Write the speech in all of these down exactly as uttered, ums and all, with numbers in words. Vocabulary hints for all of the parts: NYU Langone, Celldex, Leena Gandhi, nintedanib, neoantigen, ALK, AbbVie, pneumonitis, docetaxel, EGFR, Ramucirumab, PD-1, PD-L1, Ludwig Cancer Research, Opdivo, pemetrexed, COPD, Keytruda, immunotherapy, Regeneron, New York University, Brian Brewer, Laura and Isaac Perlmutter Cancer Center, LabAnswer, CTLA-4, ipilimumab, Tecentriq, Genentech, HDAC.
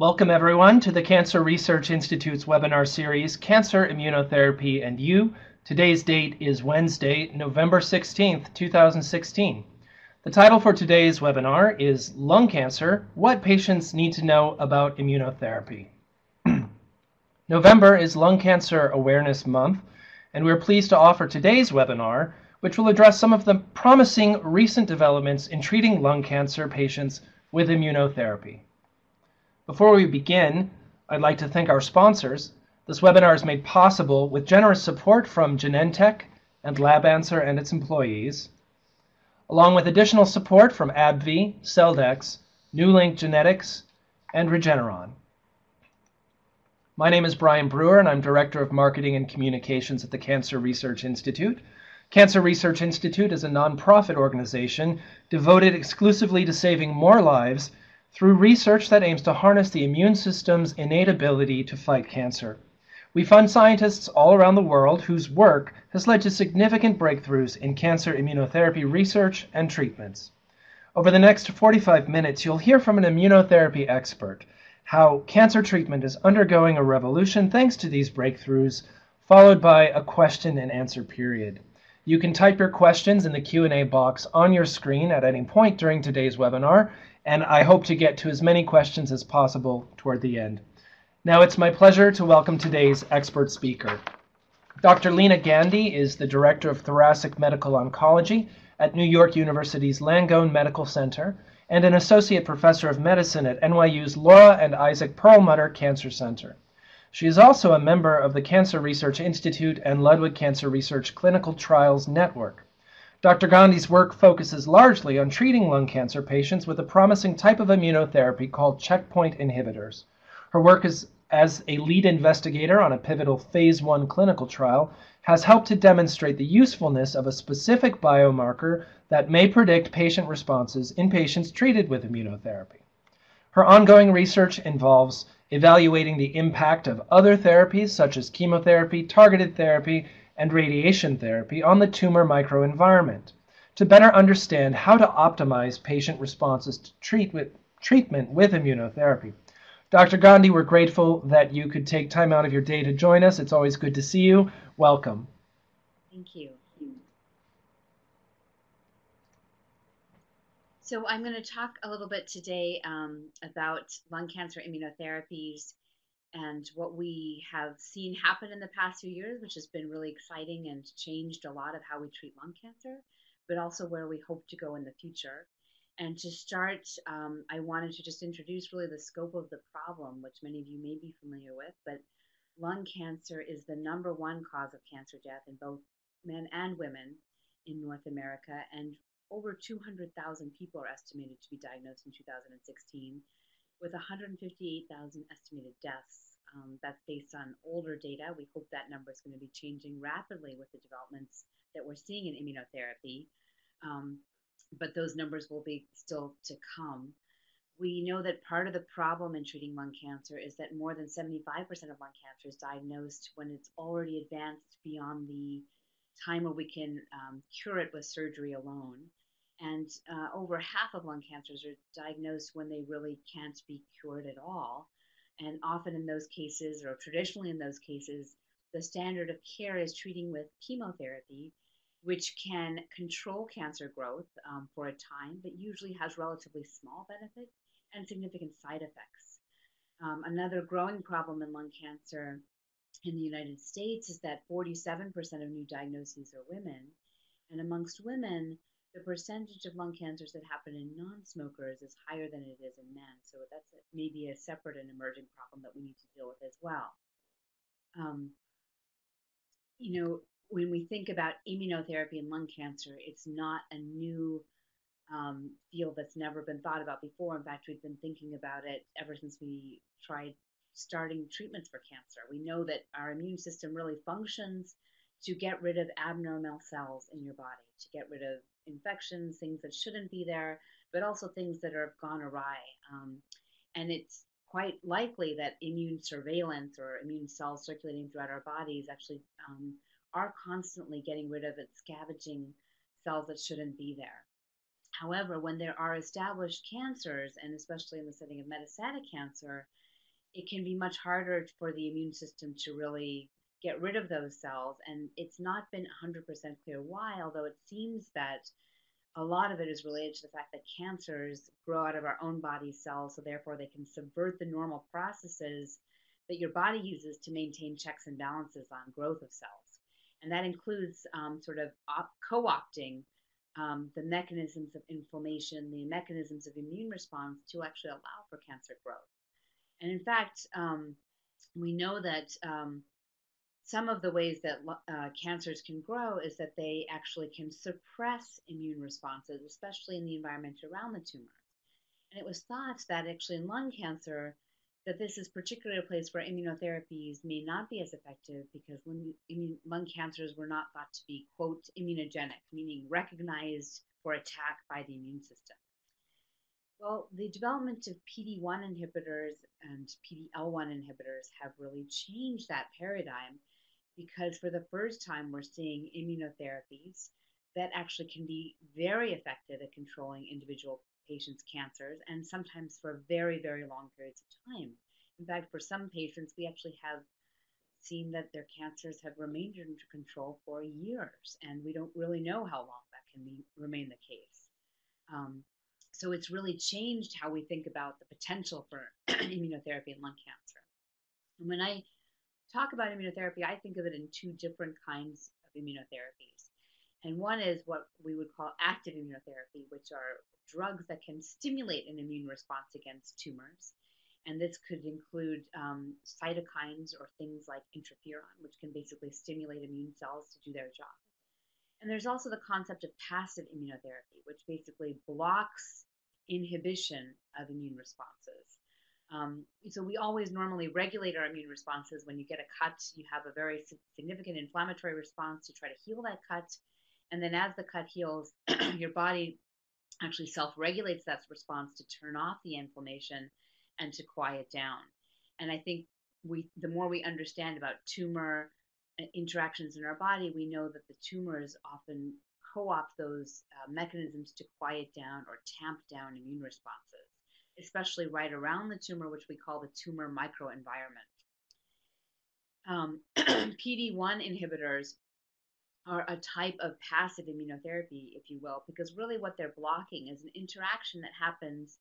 Welcome everyone to the Cancer Research Institute's webinar series, Cancer Immunotherapy and You. Today's date is Wednesday, November sixteenth, two thousand sixteen. The title for today's webinar is Lung Cancer, What Patients Need to Know About Immunotherapy. November is Lung Cancer Awareness Month, and we're pleased to offer today's webinar, which will address some of the promising recent developments in treating lung cancer patients with immunotherapy. Before we begin, I'd like to thank our sponsors. This webinar is made possible with generous support from Genentech and LabAnswer and its employees, along with additional support from AbbVie, Celldex, NewLink Genetics, and Regeneron. My name is Brian Brewer, and I'm Director of Marketing and Communications at the Cancer Research Institute. Cancer Research Institute is a nonprofit organization devoted exclusively to saving more lives through research that aims to harness the immune system's innate ability to fight cancer. We fund scientists all around the world whose work has led to significant breakthroughs in cancer immunotherapy research and treatments. Over the next forty-five minutes, you'll hear from an immunotherapy expert how cancer treatment is undergoing a revolution thanks to these breakthroughs, followed by a question and answer period. You can type your questions in the Q and A box on your screen at any point during today's webinar, and I hope to get to as many questions as possible toward the end. Now it's my pleasure to welcome today's expert speaker. Doctor Leena Gandhi is the Director of Thoracic Medical Oncology at New York University's Langone Medical Center and an Associate Professor of Medicine at N Y U's Laura and Isaac Perlmutter Cancer Center. She is also a member of the Cancer Research Institute and Ludwig Cancer Research Clinical Trials Network. Doctor Gandhi's work focuses largely on treating lung cancer patients with a promising type of immunotherapy called checkpoint inhibitors. Her work is, as a lead investigator on a pivotal phase one clinical trial has helped to demonstrate the usefulness of a specific biomarker that may predict patient responses in patients treated with immunotherapy. Her ongoing research involves evaluating the impact of other therapies such as chemotherapy, targeted therapy, and radiation therapy on the tumor microenvironment to better understand how to optimize patient responses to treat with, treatment with immunotherapy. Doctor Gandhi, we're grateful that you could take time out of your day to join us. It's always good to see you. Welcome. Thank you. So I'm going to talk a little bit today um, about lung cancer immunotherapies and what we have seen happen in the past few years, which has been really exciting and changed a lot of how we treat lung cancer, but also where we hope to go in the future. And to start, um, I wanted to just introduce really the scope of the problem, which many of you may be familiar with, but lung cancer is the number one cause of cancer death in both men and women in North America, and over two hundred thousand people are estimated to be diagnosed in two thousand sixteen. With one hundred fifty-eight thousand estimated deaths. Um, that's based on older data. We hope that number is going to be changing rapidly with the developments that we're seeing in immunotherapy, um, but those numbers will be still to come. We know that part of the problem in treating lung cancer is that more than seventy-five percent of lung cancer is diagnosed when it's already advanced beyond the time where we can um, cure it with surgery alone. And uh, over half of lung cancers are diagnosed when they really can't be cured at all. And often in those cases, or traditionally in those cases, the standard of care is treating with chemotherapy, which can control cancer growth um, for a time, but usually has relatively small benefit and significant side effects. Um, another growing problem in lung cancer in the United States is that forty-seven percent of new diagnoses are women. And amongst women, the percentage of lung cancers that happen in non-smokers is higher than it is in men, so that's maybe a separate and emerging problem that we need to deal with as well. Um, you know, when we think about immunotherapy and lung cancer, it's not a new um, field that's never been thought about before. In fact, we've been thinking about it ever since we tried starting treatments for cancer. We know that our immune system really functions to get rid of abnormal cells in your body, to get rid of infections, things that shouldn't be there, but also things that have gone awry. Um, and it's quite likely that immune surveillance or immune cells circulating throughout our bodies actually um, are constantly getting rid of and scavenging cells that shouldn't be there. However, when there are established cancers, and especially in the setting of metastatic cancer, it can be much harder for the immune system to really get rid of those cells. And it's not been one hundred percent clear why, although it seems that a lot of it is related to the fact that cancers grow out of our own body cells, so therefore they can subvert the normal processes that your body uses to maintain checks and balances on growth of cells. And that includes um, sort of op- co-opting um, the mechanisms of inflammation, the mechanisms of immune response to actually allow for cancer growth. And in fact, um, we know that um, some of the ways that uh, cancers can grow is that they actually can suppress immune responses, especially in the environment around the tumor. And it was thought that actually in lung cancer, that this is particularly a place where immunotherapies may not be as effective because lung cancers were not thought to be, quote, immunogenic, meaning recognized for attack by the immune system. Well, the development of P D one inhibitors and P D L one inhibitors have really changed that paradigm, because for the first time we're seeing immunotherapies that actually can be very effective at controlling individual patients' cancers, and sometimes for very, very long periods of time. In fact, for some patients, we actually have seen that their cancers have remained under control for years, and we don't really know how long that can be, remain the case. Um, so it's really changed how we think about the potential for immunotherapy in lung cancer. And when I talk about immunotherapy, I think of it in two different kinds of immunotherapies. And one is what we would call active immunotherapy, which are drugs that can stimulate an immune response against tumors. And this could include um, cytokines or things like interferon, which can basically stimulate immune cells to do their job. And there's also the concept of passive immunotherapy, which basically blocks inhibition of immune responses. Um, so we always normally regulate our immune responses. When you get a cut, you have a very significant inflammatory response to try to heal that cut. And then as the cut heals, your body actually self-regulates that response to turn off the inflammation and to quiet down. And I think we, the more we understand about tumor interactions in our body, we know that the tumors often co-opt those uh, mechanisms to quiet down or tamp down immune responses, especially right around the tumor, which we call the tumor microenvironment. Um, P D one inhibitors are a type of passive immunotherapy, if you will, because really what they're blocking is an interaction that happens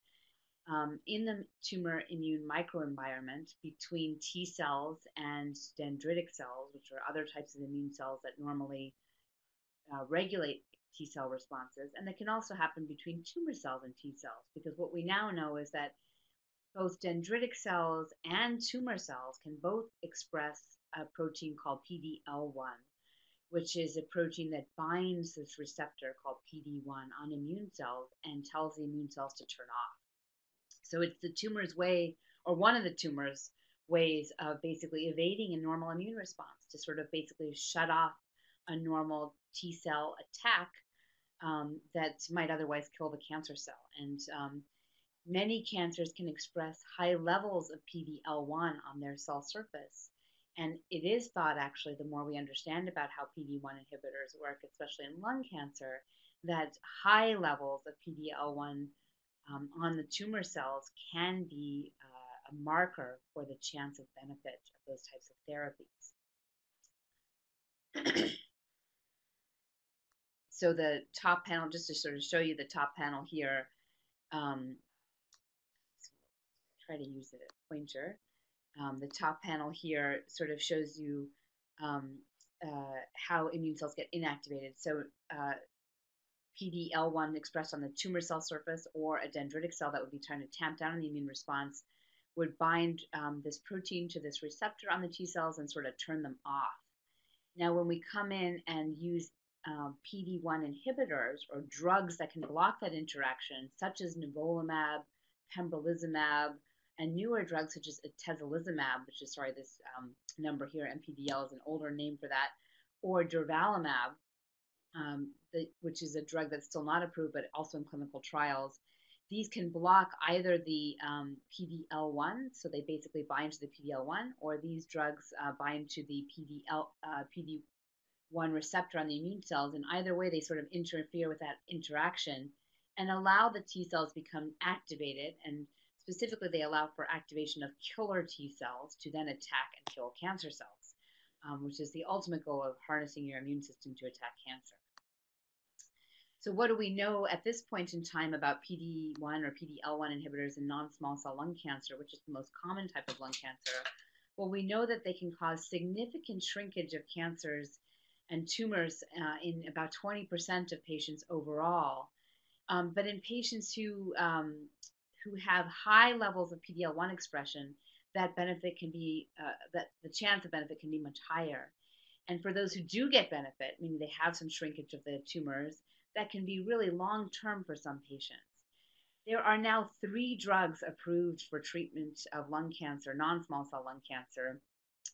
um, in the tumor immune microenvironment between T cells and dendritic cells, which are other types of immune cells that normally uh, regulate T cell responses. And that can also happen between tumor cells and T cells, because what we now know is that both dendritic cells and tumor cells can both express a protein called P D L one, which is a protein that binds this receptor called P D one on immune cells and tells the immune cells to turn off. So it's the tumor's way, or one of the tumor's ways of basically evading a normal immune response to sort of basically shut off a normal T cell attack um, that might otherwise kill the cancer cell. And um, many cancers can express high levels of P D L one on their cell surface. And it is thought, actually, the more we understand about how P D one inhibitors work, especially in lung cancer, that high levels of P D L one um, on the tumor cells can be uh, a marker for the chance of benefit of those types of therapies. So the top panel, just to sort of show you the top panel here, um, try to use it as a pointer. Um, the top panel here sort of shows you um, uh, how immune cells get inactivated. So uh, P D L one expressed on the tumor cell surface or a dendritic cell that would be trying to tamp down the immune response would bind um, this protein to this receptor on the T cells and sort of turn them off. Now, when we come in and use uh, P D one inhibitors or drugs that can block that interaction, such as nivolumab, pembrolizumab, and newer drugs such as atezolizumab, which is, sorry, this um, number here, M P D L is an older name for that, or durvalumab, um, the, which is a drug that's still not approved, but also in clinical trials. These can block either the um, P D L one, so they basically bind to the P D L one, or these drugs uh, bind to the P D L, uh, P D one receptor on the immune cells, and either way, they sort of interfere with that interaction and allow the T cells to become activated and Specifically, they allow for activation of killer T cells to then attack and kill cancer cells, um, which is the ultimate goal of harnessing your immune system to attack cancer. So what do we know at this point in time about P D one or P D L one inhibitors in non-small cell lung cancer, which is the most common type of lung cancer? Well, we know that they can cause significant shrinkage of cancers and tumors uh, in about twenty percent of patients overall. Um, but in patients who, um, who have high levels of P D L one expression, that benefit can be, uh, that the chance of benefit can be much higher. And for those who do get benefit, meaning they have some shrinkage of the tumors, that can be really long-term for some patients. There are now three drugs approved for treatment of lung cancer, non-small cell lung cancer,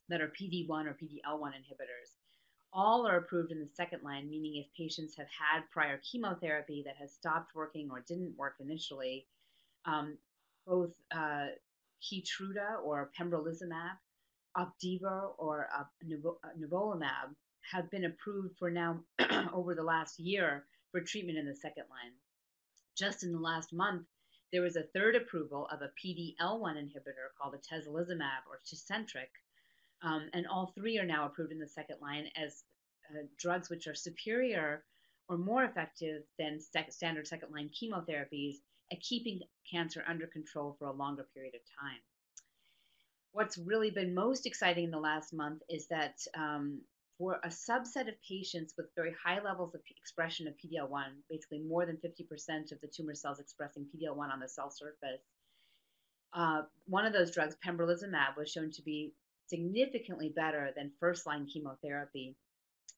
that are P D one or P D L one inhibitors. All are approved in the second line, meaning if patients have had prior chemotherapy that has stopped working or didn't work initially, um, both uh, Keytruda or pembrolizumab, Opdivo or uh, nivolumab have been approved for now over the last year for treatment in the second line. Just in the last month, there was a third approval of a P D L one inhibitor called atezolizumab or Tecentriq. Um, and all three are now approved in the second line as uh, drugs which are superior or more effective than sec standard second-line chemotherapies at keeping cancer under control for a longer period of time. What's really been most exciting in the last month is that um, for a subset of patients with very high levels of expression of P D L one, basically more than fifty percent of the tumor cells expressing P D L one on the cell surface, uh, one of those drugs, pembrolizumab, was shown to be significantly better than first-line chemotherapy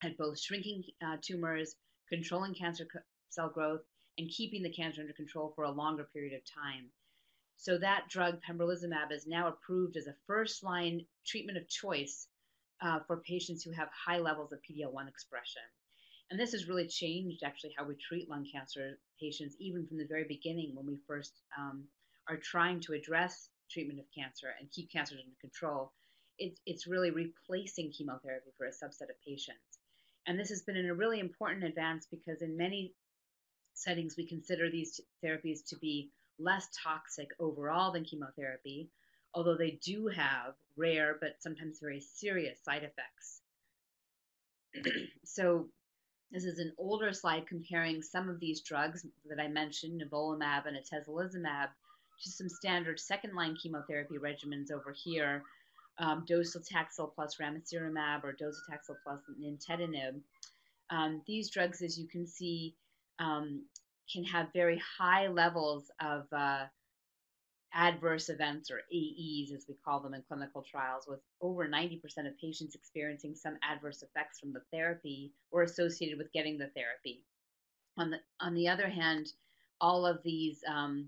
at both shrinking uh, tumors, controlling cancer cell growth, and keeping the cancer under control for a longer period of time. So that drug, pembrolizumab, is now approved as a first-line treatment of choice uh, for patients who have high levels of P D L one expression. And this has really changed, actually, how we treat lung cancer patients, even from the very beginning when we first um, are trying to address treatment of cancer and keep cancer under control. It's, it's really replacing chemotherapy for a subset of patients. And this has been a really important advance because in many settings, we consider these therapies to be less toxic overall than chemotherapy, although they do have rare but sometimes very serious side effects. So this is an older slide comparing some of these drugs that I mentioned, nivolumab and atezolizumab, to some standard second-line chemotherapy regimens over here. Um, docetaxel plus ramucirumab or docetaxel plus nintedanib. Um, these drugs, as you can see, um, can have very high levels of uh, adverse events or A Es, as we call them in clinical trials, with over ninety percent of patients experiencing some adverse effects from the therapy or associated with getting the therapy. On the, on the other hand, all of these um,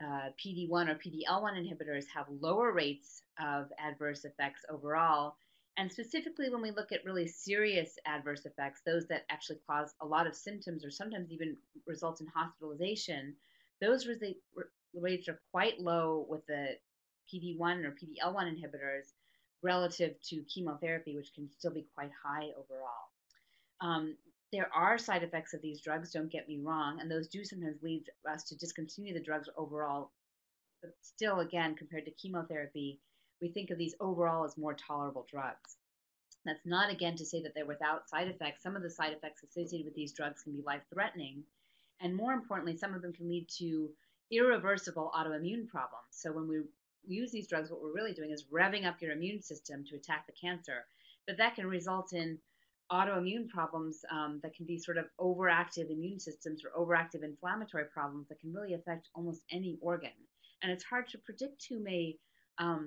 Uh, P D one or P D L one inhibitors have lower rates of adverse effects overall, and specifically when we look at really serious adverse effects, those that actually cause a lot of symptoms or sometimes even result in hospitalization, those re re rates are quite low with the P D one or P D L one inhibitors relative to chemotherapy, which can still be quite high overall. Um, There are side effects of these drugs, don't get me wrong, and those do sometimes lead us to discontinue the drugs overall. But still, again, compared to chemotherapy, we think of these overall as more tolerable drugs. That's not, again, to say that they're without side effects. Some of the side effects associated with these drugs can be life-threatening, and more importantly, some of them can lead to irreversible autoimmune problems. So when we use these drugs, what we're really doing is revving up your immune system to attack the cancer, but that can result in autoimmune problems um, that can be sort of overactive immune systems or overactive inflammatory problems that can really affect almost any organ. And it's hard to predict who may um,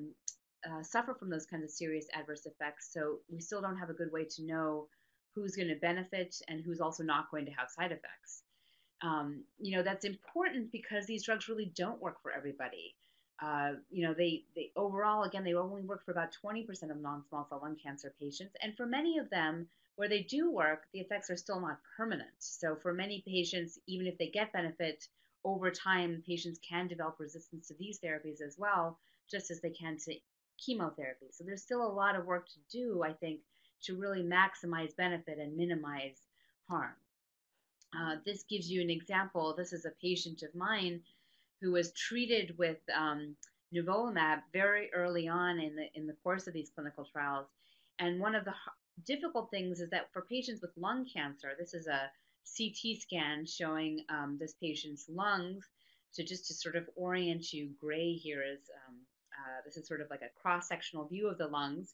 uh, suffer from those kinds of serious adverse effects, so we still don't have a good way to know who's going to benefit and who's also not going to have side effects. Um, you know, that's important because these drugs really don't work for everybody. Uh, you know, they, they overall, again, they only work for about twenty percent of non-small cell lung cancer patients, and for many of them, where they do work, the effects are still not permanent. So for many patients, even if they get benefit, over time, patients can develop resistance to these therapies as well, just as they can to chemotherapy. So there's still a lot of work to do, I think, to really maximize benefit and minimize harm. Uh, this gives you an example. This is a patient of mine who was treated with um, nivolumab very early on in the in the course of these clinical trials. And one of the difficult things is that for patients with lung cancer, this is a C T scan showing um, this patient's lungs. So just to sort of orient you, gray here is um, uh, this is sort of like a cross-sectional view of the lungs.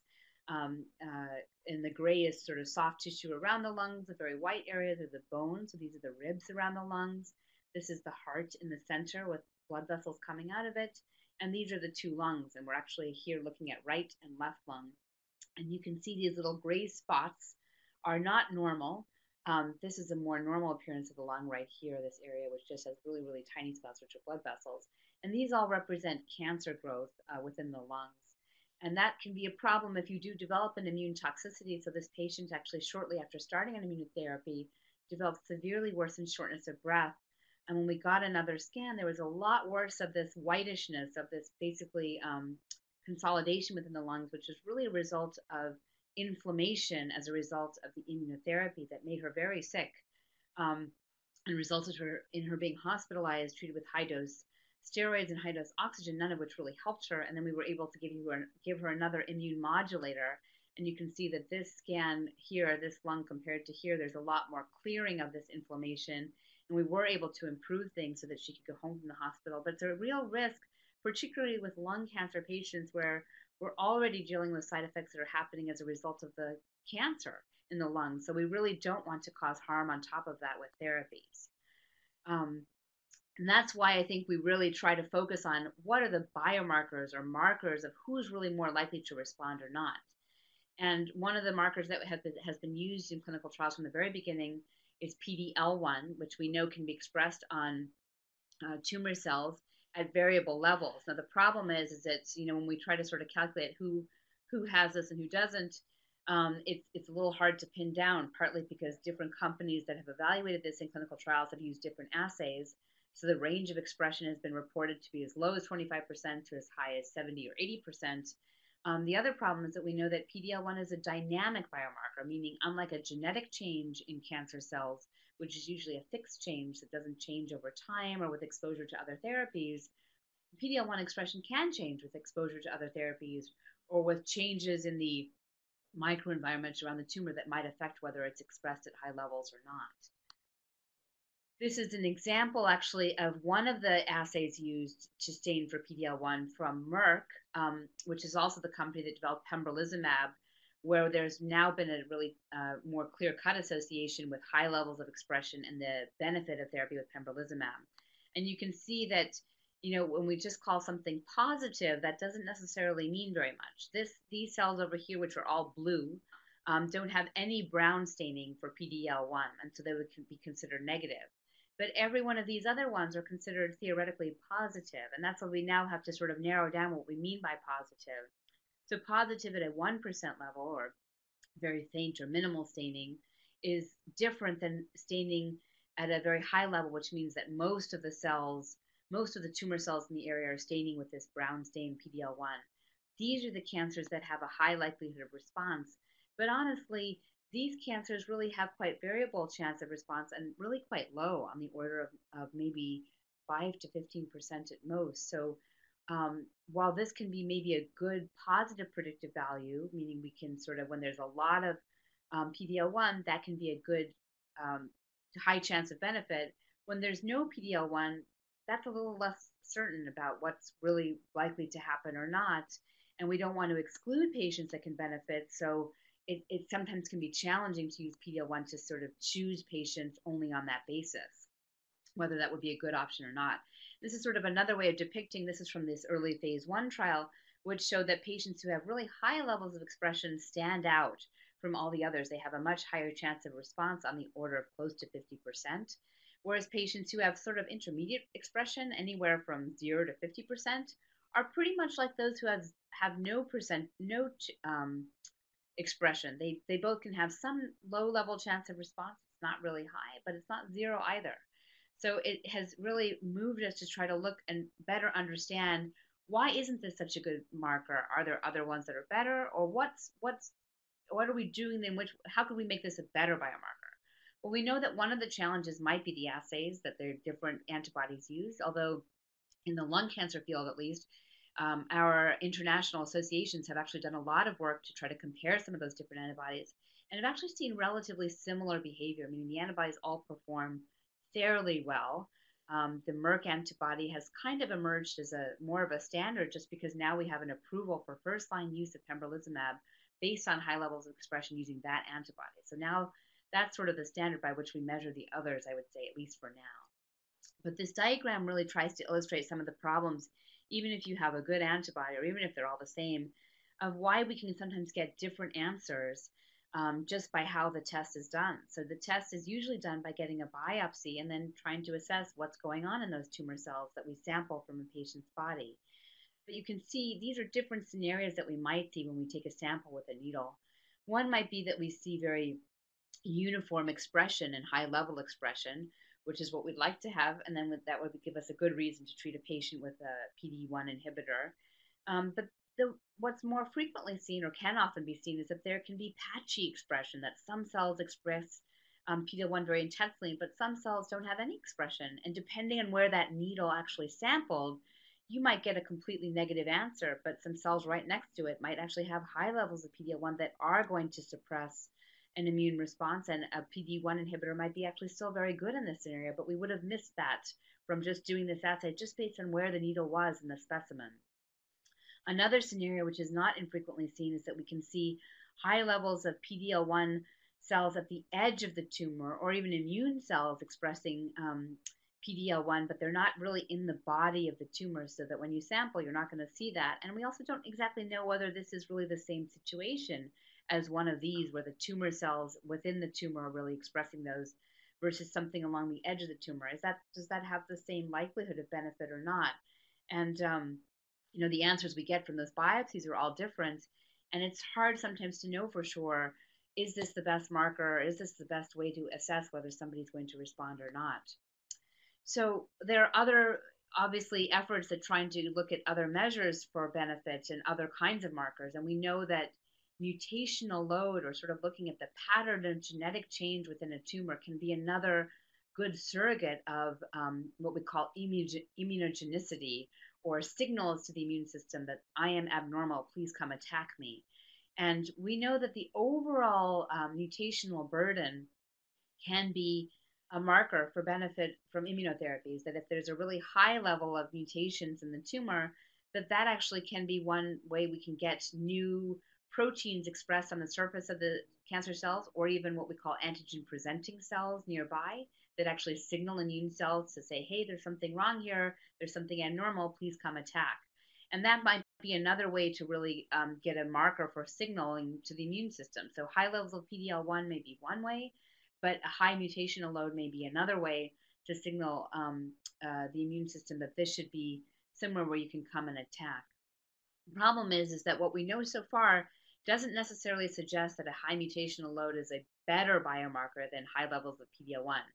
Um, uh, and the gray is sort of soft tissue around the lungs. The very white areas are the bones. So these are the ribs around the lungs. This is the heart in the center with blood vessels coming out of it. And these are the two lungs. And we're actually here looking at right and left lung. And you can see these little gray spots are not normal. Um, this is a more normal appearance of the lung right here, this area, which just has really, really tiny spots, which are blood vessels. And these all represent cancer growth uh, within the lungs. And that can be a problem if you do develop an immune toxicity. So this patient actually shortly after starting an immunotherapy developed severely worsened shortness of breath. And when we got another scan, there was a lot worse of this whitishness, of this basically um, consolidation within the lungs, which is really a result of inflammation as a result of the immunotherapy that made her very sick um, and resulted her in her being hospitalized, treated with high-dose steroids and high-dose oxygen, none of which really helped her. And then we were able to give, you her, give her another immune modulator. And you can see that this scan here, this lung compared to here, there's a lot more clearing of this inflammation. And we were able to improve things so that she could go home from the hospital. But it's a real risk, particularly with lung cancer patients, where we're already dealing with side effects that are happening as a result of the cancer in the lungs. So we really don't want to cause harm on top of that with therapies. Um, and that's why I think we really try to focus on what are the biomarkers or markers of who's really more likely to respond or not. And one of the markers that have been, has been used in clinical trials from the very beginning is P D L one, which we know can be expressed on uh, tumor cells at variable levels. Now, the problem is, is that, you know, when we try to sort of calculate who who has this and who doesn't, um, it's, it's a little hard to pin down, partly because different companies that have evaluated this in clinical trials have used different assays. So the range of expression has been reported to be as low as twenty-five percent to as high as seventy or eighty percent. Um, the other problem is that we know that P D L one is a dynamic biomarker, meaning unlike a genetic change in cancer cells, which is usually a fixed change that doesn't change over time or with exposure to other therapies, P D L one expression can change with exposure to other therapies or with changes in the microenvironment around the tumor that might affect whether it's expressed at high levels or not. This is an example, actually, of one of the assays used to stain for P D L one from Merck, um, which is also the company that developed pembrolizumab, where there's now been a really uh, more clear-cut association with high levels of expression and the benefit of therapy with pembrolizumab. And you can see that, you know, when we just call something positive, that doesn't necessarily mean very much. This, these cells over here, which are all blue, um, don't have any brown staining for P D L one, and so they would be considered negative. But every one of these other ones are considered theoretically positive, and that's why we now have to sort of narrow down what we mean by positive. So positive at a one percent level, or very faint or minimal staining, is different than staining at a very high level, which means that most of the cells, most of the tumor cells in the area are staining with this brown stain P D L one. These are the cancers that have a high likelihood of response, but honestly, these cancers really have quite variable chance of response and really quite low, on the order of, of maybe five to fifteen percent at most. So um, while this can be maybe a good positive predictive value, meaning we can sort of, when there's a lot of um, P D L one, that can be a good um, high chance of benefit. When there's no P D L one, that's a little less certain about what's really likely to happen or not. And we don't want to exclude patients that can benefit. So It, it sometimes can be challenging to use P D L one to sort of choose patients only on that basis, whether that would be a good option or not. This is sort of another way of depicting, this is from this early phase one trial, which showed that patients who have really high levels of expression stand out from all the others. They have a much higher chance of response, on the order of close to fifty percent, whereas patients who have sort of intermediate expression, anywhere from zero to fifty percent, are pretty much like those who have, have no percent, no um, expression. They, they both can have some low level chance of response. It's not really high, but it's not zero either. So it has really moved us to try to look and better understand, why isn't this such a good marker? Are there other ones that are better? Or what's, what's, what are we doing then? Which, how can we make this a better biomarker? Well, we know that one of the challenges might be the assays that their different antibodies use, although in the lung cancer field at least, um, our international associations have actually done a lot of work to try to compare some of those different antibodies, and have actually seen relatively similar behavior, meaning the antibodies all perform fairly well. Um, the Merck antibody has kind of emerged as a more of a standard, just because now we have an approval for first-line use of pembrolizumab based on high levels of expression using that antibody. So now that's sort of the standard by which we measure the others, I would say, at least for now. But this diagram really tries to illustrate some of the problems, even if you have a good antibody or even if they're all the same, of why we can sometimes get different answers Um, just by how the test is done. So the test is usually done by getting a biopsy and then trying to assess what's going on in those tumor cells that we sample from a patient's body. But you can see these are different scenarios that we might see when we take a sample with a needle. One might be that we see very uniform expression and high-level expression, which is what we'd like to have, and then that would give us a good reason to treat a patient with a P D one inhibitor. Um, but The, what's more frequently seen or can often be seen is that there can be patchy expression, that some cells express um, P D L one very intensely, but some cells don't have any expression. And depending on where that needle actually sampled, you might get a completely negative answer, but some cells right next to it might actually have high levels of P D L one that are going to suppress an immune response, and a P D one inhibitor might be actually still very good in this scenario, but we would have missed that from just doing this assay just based on where the needle was in the specimen. Another scenario which is not infrequently seen is that we can see high levels of P D L one cells at the edge of the tumor, or even immune cells expressing um, P D L one, but they're not really in the body of the tumor, so that when you sample, you're not going to see that. And we also don't exactly know whether this is really the same situation as one of these, where the tumor cells within the tumor are really expressing those versus something along the edge of the tumor. Is that, does that have the same likelihood of benefit or not? And um, you know, the answers we get from those biopsies are all different, and it's hard sometimes to know for sure, is this the best marker? Is this the best way to assess whether somebody's going to respond or not? So there are other, obviously, efforts at trying to look at other measures for benefit and other kinds of markers, and we know that mutational load, or sort of looking at the pattern of genetic change within a tumor, can be another good surrogate of um, what we call immunogenicity, or signals to the immune system that I am abnormal, please come attack me. And we know that the overall um, mutational burden can be a marker for benefit from immunotherapies, that if there's a really high level of mutations in the tumor, that that actually can be one way we can get new proteins expressed on the surface of the cancer cells, or even what we call antigen-presenting cells nearby, that actually signal immune cells to say, hey, there's something wrong here, there's something abnormal, please come attack. And that might be another way to really um, get a marker for signaling to the immune system. So high levels of P D L one may be one way, but a high mutational load may be another way to signal um, uh, the immune system that this should be somewhere where you can come and attack. The problem is, is that what we know so far doesn't necessarily suggest that a high mutational load is a better biomarker than high levels of P D L one.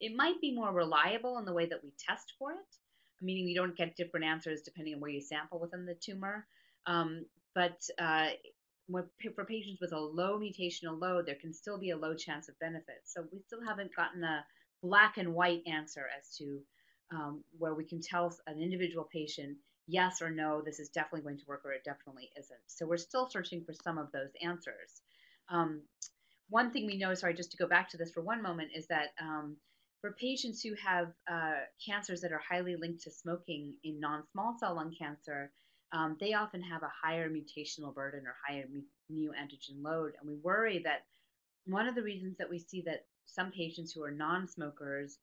It might be more reliable in the way that we test for it, meaning we don't get different answers depending on where you sample within the tumor. Um, but uh, for patients with a low mutational load, there can still be a low chance of benefit. So we still haven't gotten a black and white answer as to um, where we can tell an individual patient, yes or no, this is definitely going to work or it definitely isn't. So we're still searching for some of those answers. Um, one thing we know, sorry, just to go back to this for one moment, is that um, for patients who have uh, cancers that are highly linked to smoking in non-small cell lung cancer, um, they often have a higher mutational burden or higher neoantigen load. And we worry that one of the reasons that we see that some patients who are non-smokers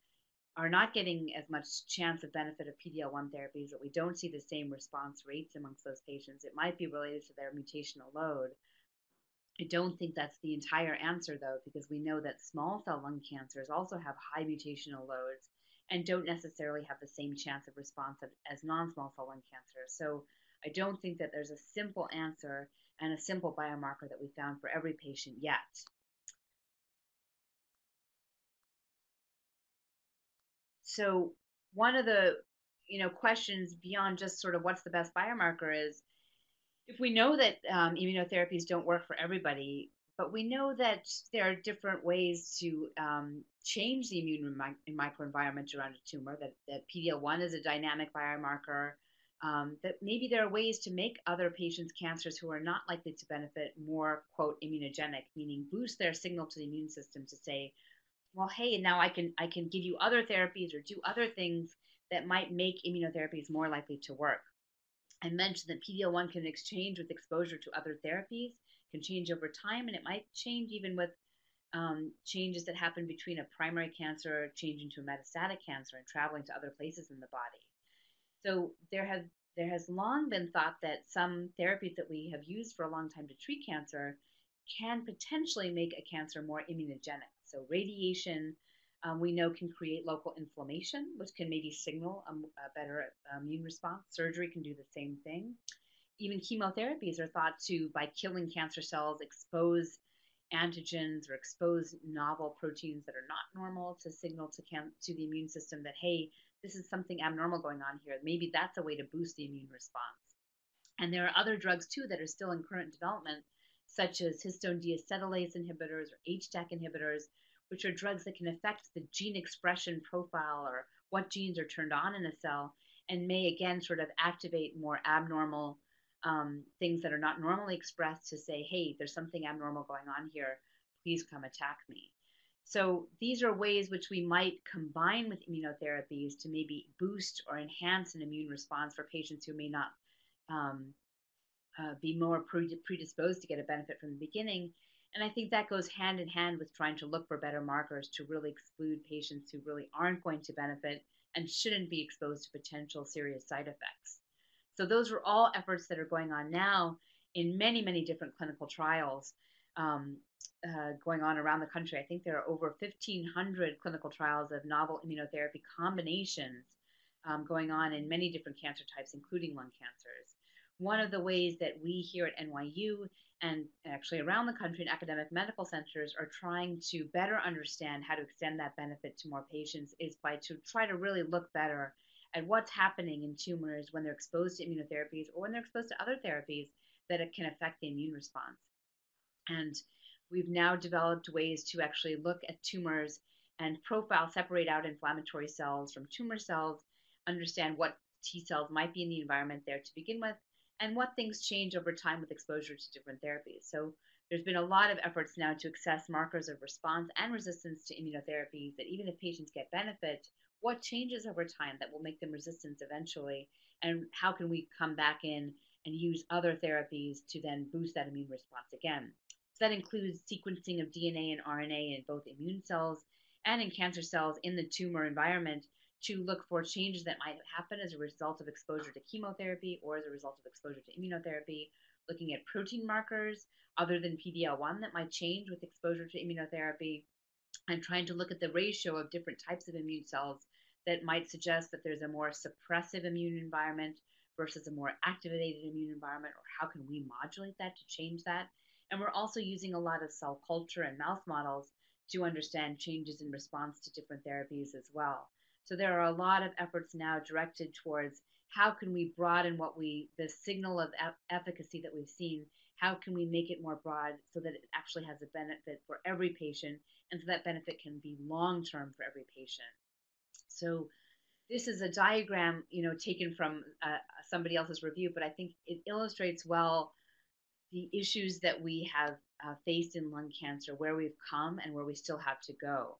are not getting as much chance of benefit of P D L one therapies, that we don't see the same response rates amongst those patients. It might be related to their mutational load. I don't think that's the entire answer, though, because we know that small cell lung cancers also have high mutational loads and don't necessarily have the same chance of response as non-small cell lung cancer. So I don't think that there's a simple answer and a simple biomarker that we found for every patient yet. So one of the, you know, questions beyond just sort of what's the best biomarker is, if we know that um, immunotherapies don't work for everybody, But we know that there are different ways to um, change the immune microenvironment around a tumor, that, that P D-L one is a dynamic biomarker, um, that maybe there are ways to make other patients' cancers who are not likely to benefit more, quote, immunogenic, meaning boost their signal to the immune system to say, well, hey, now I can, I can give you other therapies or do other things that might make immunotherapies more likely to work. I mentioned that P D-L one can exchange with exposure to other therapies, can change over time, and it might change even with um, changes that happen between a primary cancer changing to a metastatic cancer and traveling to other places in the body. So there has, there has long been thought that some therapies that we have used for a long time to treat cancer can potentially make a cancer more immunogenic. So radiation, um, we know, can create local inflammation, which can maybe signal a, a better immune response. Surgery can do the same thing. Even chemotherapies are thought to, by killing cancer cells, expose antigens or expose novel proteins that are not normal to signal to, can to the immune system that, hey, this is something abnormal going on here. Maybe that's a way to boost the immune response. And there are other drugs, too, that are still in current development, such as histone deacetylase inhibitors or H D A C inhibitors, which are drugs that can affect the gene expression profile or what genes are turned on in a cell and may, again, sort of activate more abnormal Um, things that are not normally expressed to say, hey, there's something abnormal going on here, please come attack me. So these are ways which we might combine with immunotherapies to maybe boost or enhance an immune response for patients who may not um, uh, be more predisposed to get a benefit from the beginning. And I think that goes hand in hand with trying to look for better markers to really exclude patients who really aren't going to benefit and shouldn't be exposed to potential serious side effects. So those are all efforts that are going on now in many, many different clinical trials um, uh, going on around the country. I think there are over fifteen hundred clinical trials of novel immunotherapy combinations um, going on in many different cancer types, including lung cancers. One of the ways that we here at N Y U and actually around the country in academic medical centers are trying to better understand how to extend that benefit to more patients is by to try to really look better at what's happening in tumors when they're exposed to immunotherapies or when they're exposed to other therapies that it can affect the immune response. And we've now developed ways to actually look at tumors and profile, separate out inflammatory cells from tumor cells, understand what T cells might be in the environment there to begin with, and what things change over time with exposure to different therapies. So there's been a lot of efforts now to assess markers of response and resistance to immunotherapies that even if patients get benefit, what changes over time that will make them resistant eventually, and how can we come back in and use other therapies to then boost that immune response again. So that includes sequencing of D N A and R N A in both immune cells and in cancer cells in the tumor environment to look for changes that might happen as a result of exposure to chemotherapy or as a result of exposure to immunotherapy, looking at protein markers other than P D-L one that might change with exposure to immunotherapy, and trying to look at the ratio of different types of immune cells that might suggest that there's a more suppressive immune environment versus a more activated immune environment, or how can we modulate that to change that? And we're also using a lot of cell culture and mouse models to understand changes in response to different therapies as well. So there are a lot of efforts now directed towards how can we broaden what we, the signal of efficacy that we've seen, how can we make it more broad so that it actually has a benefit for every patient, and so that benefit can be long-term for every patient. So this is a diagram, you know, taken from uh, somebody else's review, but I think it illustrates well the issues that we have uh, faced in lung cancer, where we've come and where we still have to go.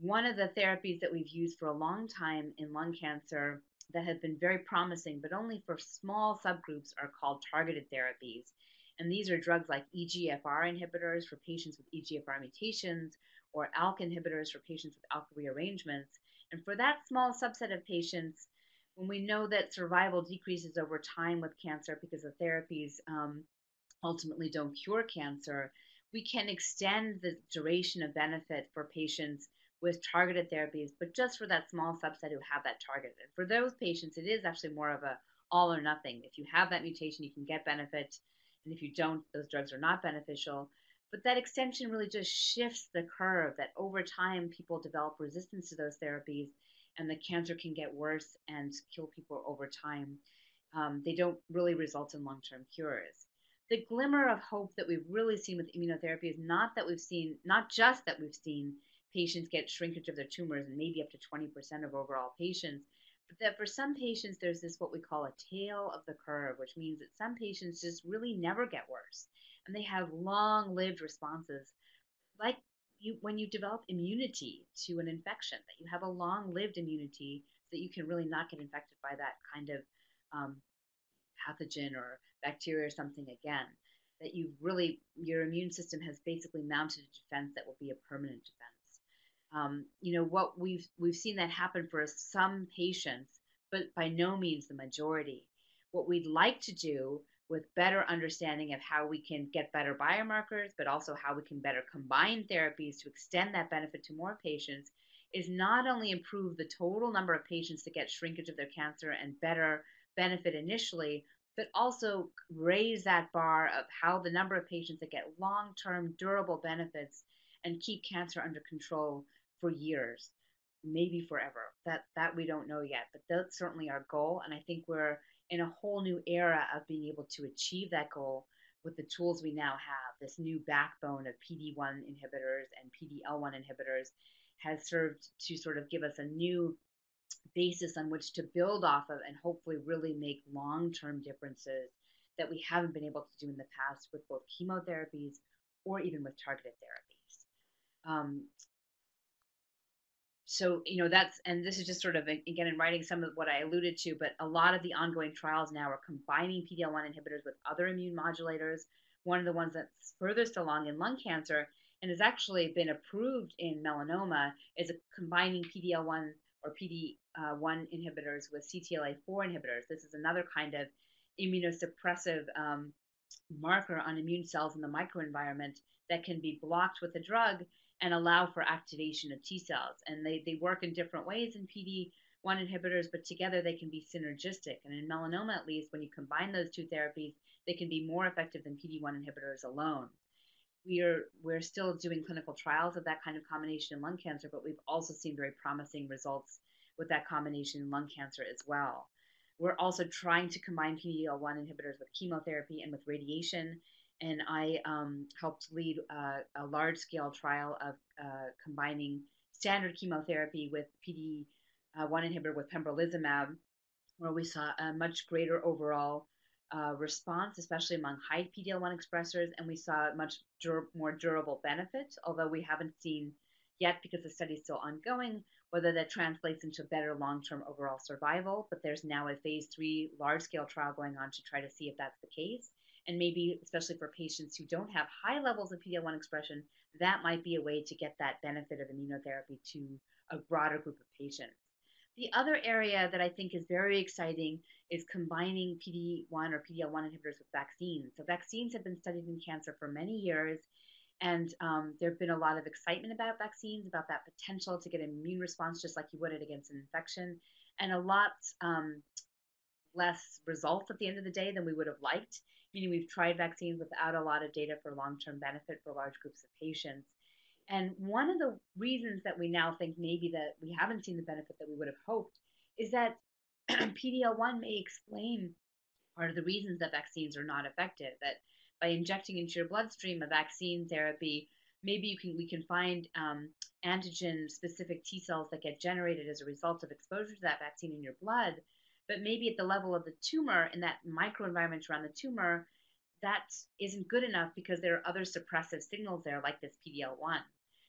One of the therapies that we've used for a long time in lung cancer that have been very promising, but only for small subgroups, are called targeted therapies. And these are drugs like E G F R inhibitors for patients with E G F R mutations or ALK inhibitors for patients with ALK rearrangements. And for that small subset of patients, when we know that survival decreases over time with cancer because the therapies um, ultimately don't cure cancer, we can extend the duration of benefit for patients with targeted therapies, but just for that small subset who have that target. And for those patients, it is actually more of a all or nothing. If you have that mutation, you can get benefit, and if you don't, those drugs are not beneficial. But that extension really just shifts the curve that over time people develop resistance to those therapies and the cancer can get worse and kill people over time. Um, they don't really result in long-term cures. the glimmer of hope that we've really seen with immunotherapy is not that we've seen, not just that we've seen patients get shrinkage of their tumors and maybe up to twenty percent of overall patients, but that for some patients, there's this what we call a tail of the curve, which means that some patients just really never get worse. And they have long-lived responses, like you, when you develop immunity to an infection, that you have a long-lived immunity so that you can really not get infected by that kind of um, pathogen or bacteria or something again, that you really, your immune system has basically mounted a defense that will be a permanent defense. Um, you know, what we've, we've seen that happen for some patients, but by no means the majority. What we'd like to do with better understanding of how we can get better biomarkers, but also how we can better combine therapies to extend that benefit to more patients, is not only improve the total number of patients that get shrinkage of their cancer and better benefit initially, but also raise that bar of how the number of patients that get long-term durable benefits and keep cancer under control for years, maybe forever. That, that we don't know yet, but that's certainly our goal. And I think we're in a whole new era of being able to achieve that goal with the tools we now have. This new backbone of P D one inhibitors and P D L one inhibitors has served to sort of give us a new basis on which to build off of and hopefully really make long-term differences that we haven't been able to do in the past with both chemotherapies or even with targeted therapies. Um, So, you know, that's, and this is just sort of, again, in writing some of what I alluded to, but a lot of the ongoing trials now are combining P D-L one inhibitors with other immune modulators. One of the ones that's furthest along in lung cancer and has actually been approved in melanoma is combining P D-L one or P D one inhibitors with C T L A four inhibitors. This is another kind of immunosuppressive um, marker on immune cells in the microenvironment that can be blocked with a drug and allow for activation of T cells. And they, they work in different ways in P D one inhibitors, but together they can be synergistic. And in melanoma, at least, when you combine those two therapies, they can be more effective than P D one inhibitors alone. We are, we're still doing clinical trials of that kind of combination in lung cancer, but we've also seen very promising results with that combination in lung cancer as well. We're also trying to combine P D-L one inhibitors with chemotherapy and with radiation. And I um, helped lead uh, a large-scale trial of uh, combining standard chemotherapy with P D one uh, inhibitor with pembrolizumab, where we saw a much greater overall uh, response, especially among high P D-L one expressors, and we saw much dur more durable benefit, although we haven't seen yet, because the study is still ongoing, whether that translates into better long-term overall survival. But there's now a phase three large-scale trial going on to try to see if that's the case. And maybe, especially for patients who don't have high levels of P D-L one expression, that might be a way to get that benefit of immunotherapy to a broader group of patients. The other area that I think is very exciting is combining P D one or P D-L one inhibitors with vaccines. So vaccines have been studied in cancer for many years, and um, there have been a lot of excitement about vaccines, about that potential to get an immune response just like you would it against an infection, and a lot um, less results at the end of the day than we would have liked. Meaning we've tried vaccines without a lot of data for long-term benefit for large groups of patients. And one of the reasons that we now think maybe that we haven't seen the benefit that we would have hoped is that P D-L one may explain part of the reasons that vaccines are not effective, that by injecting into your bloodstream a vaccine therapy, maybe you can, we can find um, antigen-specific T cells that get generated as a result of exposure to that vaccine in your blood. But maybe at the level of the tumor, in that microenvironment around the tumor, that isn't good enough because there are other suppressive signals there like this P D-L one.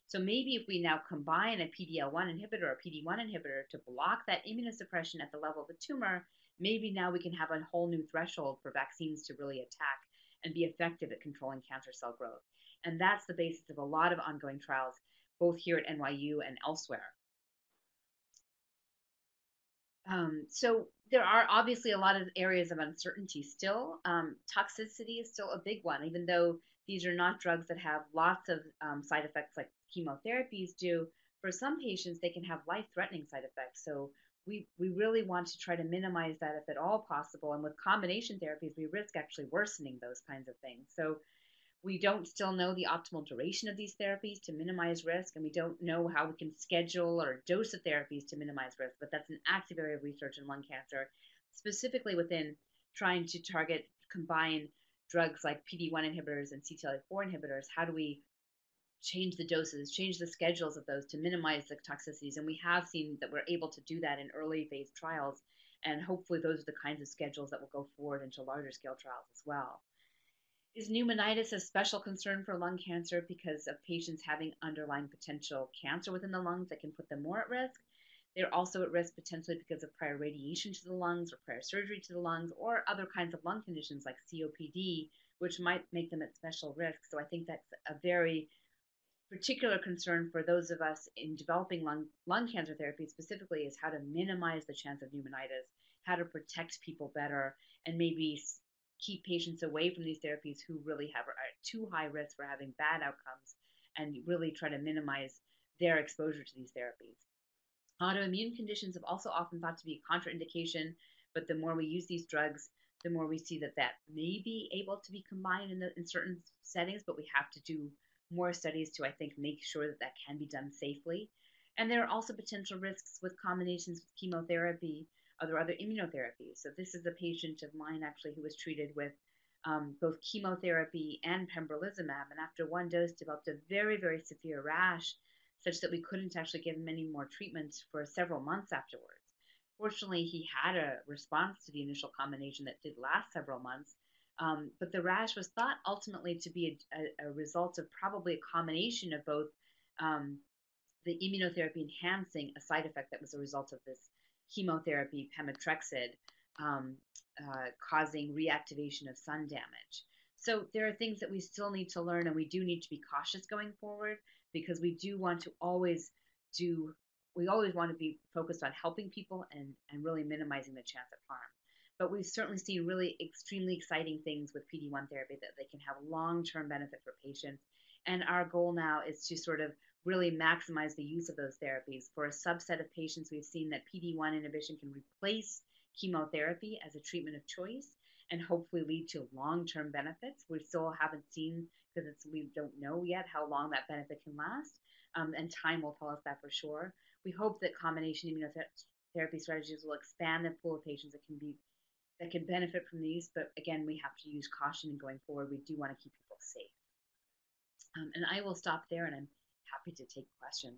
So maybe if we now combine a P D-L one inhibitor or P D one inhibitor to block that immunosuppression at the level of the tumor, maybe now we can have a whole new threshold for vaccines to really attack and be effective at controlling cancer cell growth. And that's the basis of a lot of ongoing trials, both here at N Y U and elsewhere. Um, so there are obviously a lot of areas of uncertainty still. Um, toxicity is still a big one, even though these are not drugs that have lots of um, side effects like chemotherapies do. For some patients, they can have life-threatening side effects. So we, we really want to try to minimize that if at all possible. And with combination therapies, we risk actually worsening those kinds of things. So we don't still know the optimal duration of these therapies to minimize risk, and we don't know how we can schedule or dose the therapies to minimize risk, but that's an active area of research in lung cancer, specifically within trying to target, combine drugs like P D one inhibitors and C T L A four inhibitors, how do we change the doses, change the schedules of those to minimize the toxicities? And we have seen that we're able to do that in early phase trials. And hopefully those are the kinds of schedules that will go forward into larger scale trials as well. Is pneumonitis a special concern for lung cancer because of patients having underlying potential cancer within the lungs that can put them more at risk? They're also at risk potentially because of prior radiation to the lungs or prior surgery to the lungs or other kinds of lung conditions like C O P D, which might make them at special risk. So I think that's a very particular concern for those of us in developing lung, lung cancer therapy specifically, is how to minimize the chance of pneumonitis, how to protect people better, and maybe keep patients away from these therapies who really have are at too high risk for having bad outcomes, and really try to minimize their exposure to these therapies. Autoimmune conditions have also often thought to be a contraindication, but the more we use these drugs, the more we see that that may be able to be combined in, the, in certain settings, but we have to do more studies to, I think, make sure that that can be done safely. And there are also potential risks with combinations with chemotherapy or other immunotherapies. So this is a patient of mine, actually, who was treated with um, both chemotherapy and pembrolizumab, and after one dose developed a very, very severe rash, such that we couldn't actually give him any more treatments for several months afterwards. Fortunately, he had a response to the initial combination that did last several months, um, but the rash was thought ultimately to be a, a, a result of probably a combination of both um, the immunotherapy enhancing a side effect that was a result of this chemotherapy, pemetrexed, um, uh, causing reactivation of sun damage. So there are things that we still need to learn, and we do need to be cautious going forward, because we do want to always do, we always want to be focused on helping people and, and really minimizing the chance of harm. But we've certainly seen really extremely exciting things with P D one therapy, that they can have long-term benefit for patients. And our goal now is to sort of really maximize the use of those therapies. For a subset of patients, we've seen that P D one inhibition can replace chemotherapy as a treatment of choice and hopefully lead to long-term benefits. We still haven't seen, because it's, we don't know yet how long that benefit can last, um, and time will tell us that for sure. We hope that combination immunotherapy strategies will expand the pool of patients that can be that can benefit from these, but again, we have to use caution going forward. We do want to keep people safe. Um, and I will stop there, and I'm happy to take questions.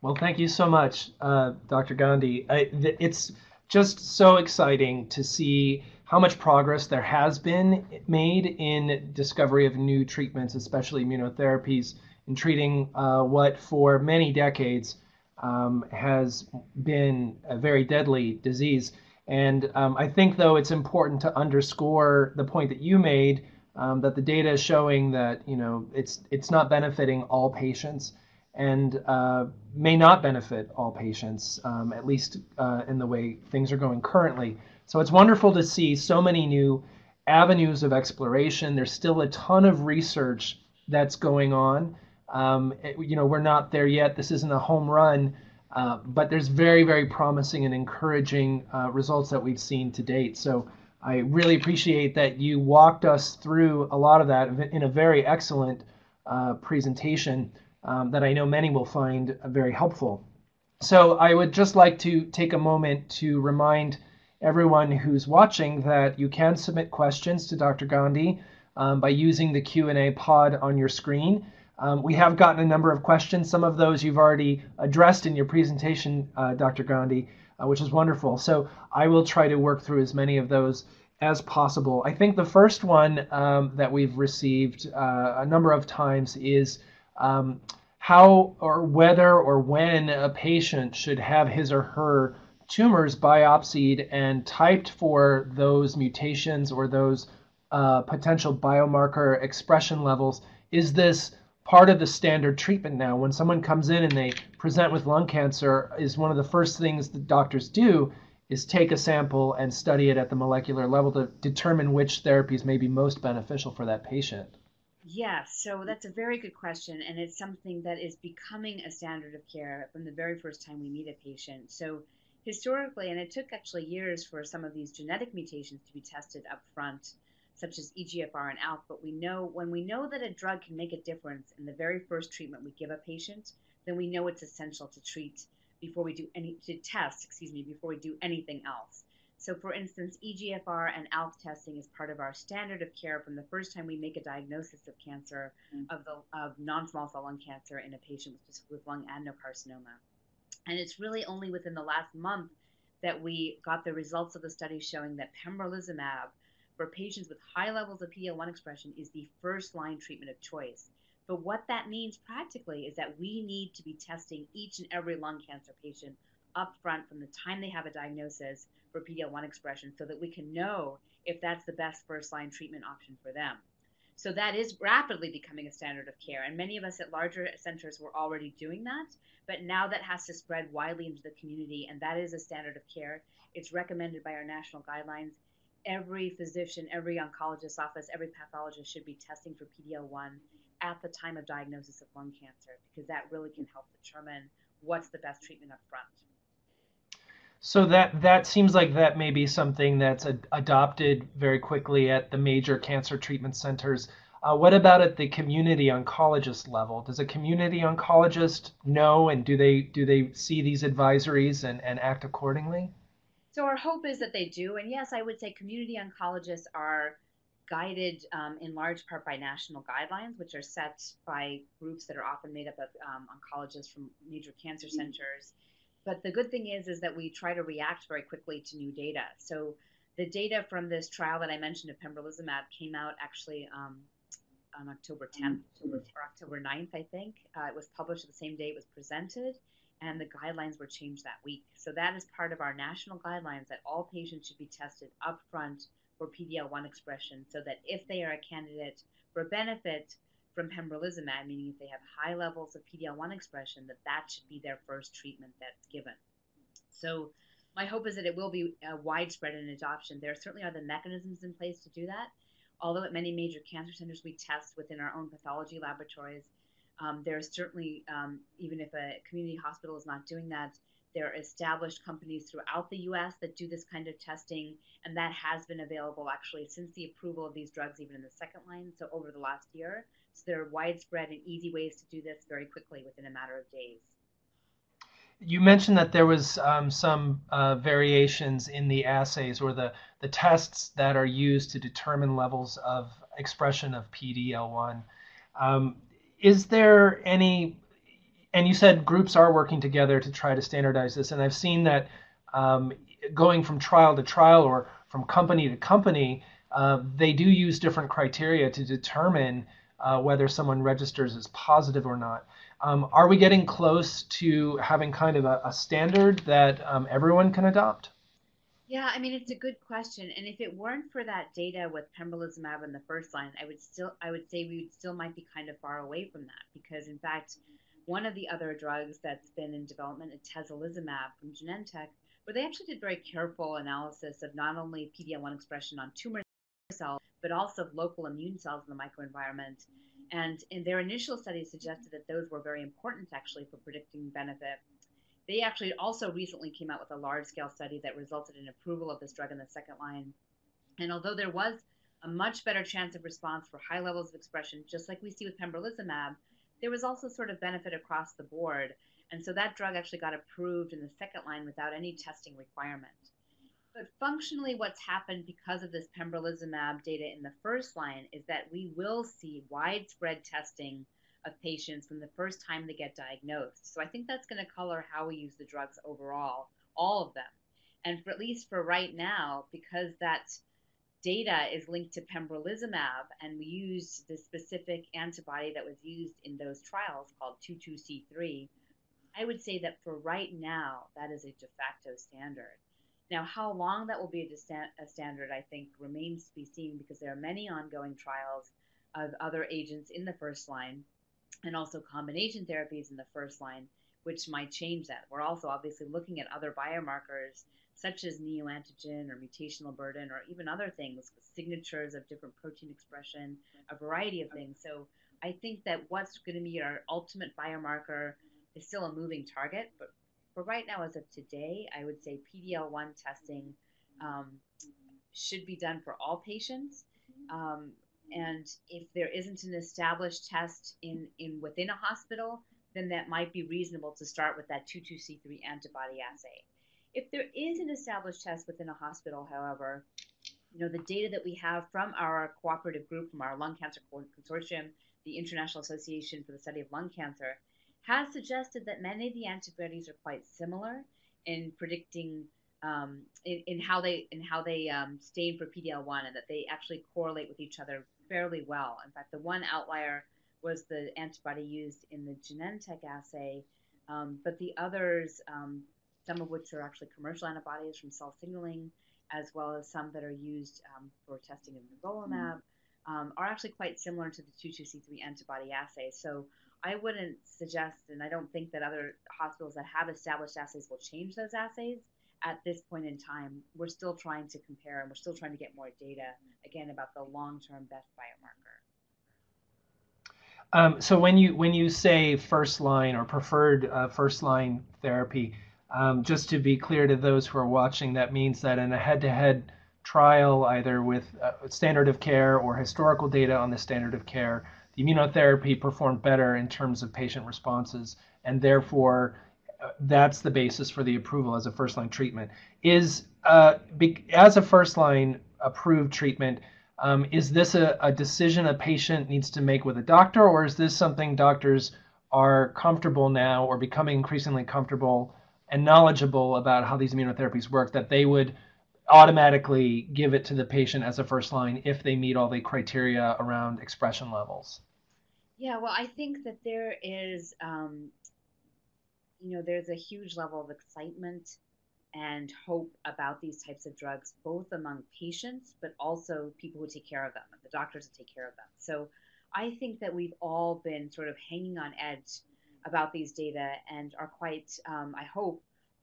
Well, thank you so much, uh, Doctor Gandhi. I, it's just so exciting to see how much progress there has been made in discovery of new treatments, especially immunotherapies, in treating uh, what for many decades um, has been a very deadly disease. And um, I think, though, it's important to underscore the point that you made, um, that the data is showing that, you know, it's it's not benefiting all patients, and uh, may not benefit all patients, um, at least uh, in the way things are going currently. So it's wonderful to see so many new avenues of exploration. There's still a ton of research that's going on. Um, it, you know, we're not there yet. This isn't a home run, uh, but there's very, very promising and encouraging uh, results that we've seen to date. So I really appreciate that you walked us through a lot of that in a very excellent uh, presentation. Um, that I know many will find very helpful. So I would just like to take a moment to remind everyone who's watching that you can submit questions to Doctor Gandhi um, by using the Q and A pod on your screen. Um, we have gotten a number of questions. Some of those you've already addressed in your presentation, uh, Doctor Gandhi, uh, which is wonderful. So I will try to work through as many of those as possible. I think the first one um, that we've received uh, a number of times is Um, how or whether or when a patient should have his or her tumors biopsied and typed for those mutations or those uh, potential biomarker expression levels. Is this part of the standard treatment now? When someone comes in and they present with lung cancer, is one of the first things that doctors do is take a sample and study it at the molecular level to determine which therapies may be most beneficial for that patient? Yes, yeah, so that's a very good question, and it's something that is becoming a standard of care from the very first time we meet a patient. So historically, and it took actually years for some of these genetic mutations to be tested up front, such as E G F R and ALK, but we know when we know that a drug can make a difference in the very first treatment we give a patient, then we know it's essential to treat before we do any to test, excuse me, before we do anything else. So for instance, E G F R and ALK testing is part of our standard of care from the first time we make a diagnosis of cancer, mm-hmm. of, the, of non-small cell lung cancer in a patient with, with lung adenocarcinoma. And it's really only within the last month that we got the results of the study showing that pembrolizumab for patients with high levels of P D-L one expression is the first-line treatment of choice. But what that means practically is that we need to be testing each and every lung cancer patient upfront from the time they have a diagnosis for P D-L one expression so that we can know if that's the best first-line treatment option for them. So that is rapidly becoming a standard of care, and many of us at larger centers were already doing that, but now that has to spread widely into the community, and that is a standard of care. It's recommended by our national guidelines. Every physician, every oncologist's office, every pathologist should be testing for P D-L one at the time of diagnosis of lung cancer, because that really can help determine what's the best treatment up front. So that, that seems like that may be something that's ad adopted very quickly at the major cancer treatment centers. Uh, what about at the community oncologist level? Does a community oncologist know, and do they, do they see these advisories and, and act accordingly? So our hope is that they do. And yes, I would say community oncologists are guided um, in large part by national guidelines, which are set by groups that are often made up of um, oncologists from major cancer mm-hmm. centers. But the good thing is, is that we try to react very quickly to new data. So the data from this trial that I mentioned of pembrolizumab came out actually um, on October tenth or October ninth, I think. Uh, it was published the same day it was presented, and the guidelines were changed that week. So that is part of our national guidelines that all patients should be tested upfront for P D-L one expression so that if they are a candidate for benefit from pembrolizumab, meaning if they have high levels of P D-L one expression, that that should be their first treatment that's given. So my hope is that it will be uh, widespread in adoption. There certainly are the mechanisms in place to do that. Although at many major cancer centers we test within our own pathology laboratories, um, there is certainly, um, even if a community hospital is not doing that, there are established companies throughout the U S that do this kind of testing, and that has been available actually since the approval of these drugs, even in the second line, so over the last year. So there are widespread and easy ways to do this very quickly within a matter of days. You mentioned that there was um, some uh, variations in the assays or the, the tests that are used to determine levels of expression of P D-L one. Um, is there any... And you said groups are working together to try to standardize this. And I've seen that um, going from trial to trial or from company to company, uh, they do use different criteria to determine uh, whether someone registers as positive or not. Um, are we getting close to having kind of a, a standard that um, everyone can adopt? Yeah, I mean, it's a good question. And if it weren't for that data with pembrolizumab in the first line, I would still, I would say we still might be kind of far away from that, because in fact, one of the other drugs that's been in development, atezolizumab from Genentech, where they actually did very careful analysis of not only P D-L one expression on tumor cells, but also of local immune cells in the microenvironment. And in their initial study suggested that those were very important actually for predicting benefit. They actually also recently came out with a large-scale study that resulted in approval of this drug in the second line. And although there was a much better chance of response for high levels of expression, just like we see with pembrolizumab, there was also sort of benefit across the board. And so that drug actually got approved in the second line without any testing requirement. But functionally what's happened because of this pembrolizumab data in the first line is that we will see widespread testing of patients from the first time they get diagnosed. So I think that's going to color how we use the drugs overall, all of them. And for at least for right now, because that's data is linked to pembrolizumab, and we used the specific antibody that was used in those trials called two two C three, I would say that for right now, that is a de facto standard. Now, how long that will be a, a standard, I think, remains to be seen, because there are many ongoing trials of other agents in the first line and also combination therapies in the first line, which might change that. We're also obviously looking at other biomarkers such as neoantigen or mutational burden or even other things, signatures of different protein expression, a variety of things. So I think that what's going to be our ultimate biomarker is still a moving target. But for right now, as of today, I would say P D-L one testing um, should be done for all patients. Um, and if there isn't an established test in, in within a hospital, then that might be reasonable to start with that two two C three antibody assay. If there is an established test within a hospital, however, you know, the data that we have from our cooperative group, from our lung cancer consortium, the International Association for the Study of Lung Cancer, has suggested that many of the antibodies are quite similar in predicting um, in, in how they in how they um, stain for P D-L one, and that they actually correlate with each other fairly well. In fact, the one outlier was the antibody used in the Genentech assay, um, but the others, um, some of which are actually commercial antibodies from cell signaling, as well as some that are used um, for testing of nivolumab, mm. um, are actually quite similar to the two two C three antibody assay. So I wouldn't suggest, and I don't think that other hospitals that have established assays will change those assays at this point in time. We're still trying to compare, and we're still trying to get more data, again, about the long-term best biomarker. Um, so when you when you say first-line or preferred uh, first-line therapy, Um, just to be clear to those who are watching, that means that in a head-to-head trial, either with uh, standard of care or historical data on the standard of care, the immunotherapy performed better in terms of patient responses, and therefore uh, that's the basis for the approval as a first-line treatment. Is uh, be, as a first-line approved treatment, um, is this a, a decision a patient needs to make with a doctor, or is this something doctors are comfortable now or becoming increasingly comfortable and knowledgeable about how these immunotherapies work, that they would automatically give it to the patient as a first line if they meet all the criteria around expression levels? Yeah, well, I think that there is, um, you know, there's a huge level of excitement and hope about these types of drugs, both among patients, but also people who take care of them, and the doctors who take care of them. So I think that we've all been sort of hanging on edge about these data, and are quite, um, I hope,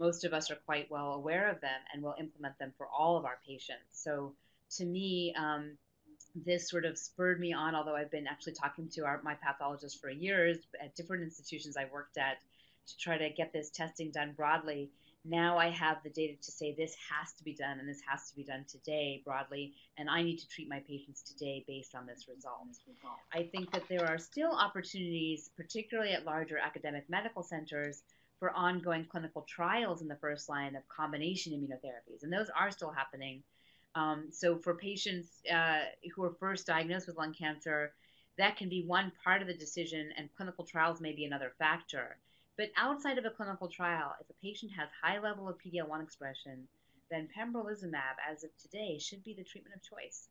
most of us are quite well aware of them and will implement them for all of our patients. So to me, um, this sort of spurred me on, although I've been actually talking to our, my pathologist for years at different institutions I worked at to try to get this testing done broadly. Now I have the data to say this has to be done, and this has to be done today broadly, and I need to treat my patients today based on this result. I think that there are still opportunities, particularly at larger academic medical centers, for ongoing clinical trials in the first line of combination immunotherapies, and those are still happening. Um, so for patients uh, who are first diagnosed with lung cancer, that can be one part of the decision, and clinical trials may be another factor. But outside of a clinical trial, if a patient has high level of P D-L one expression, then pembrolizumab, as of today, should be the treatment of choice.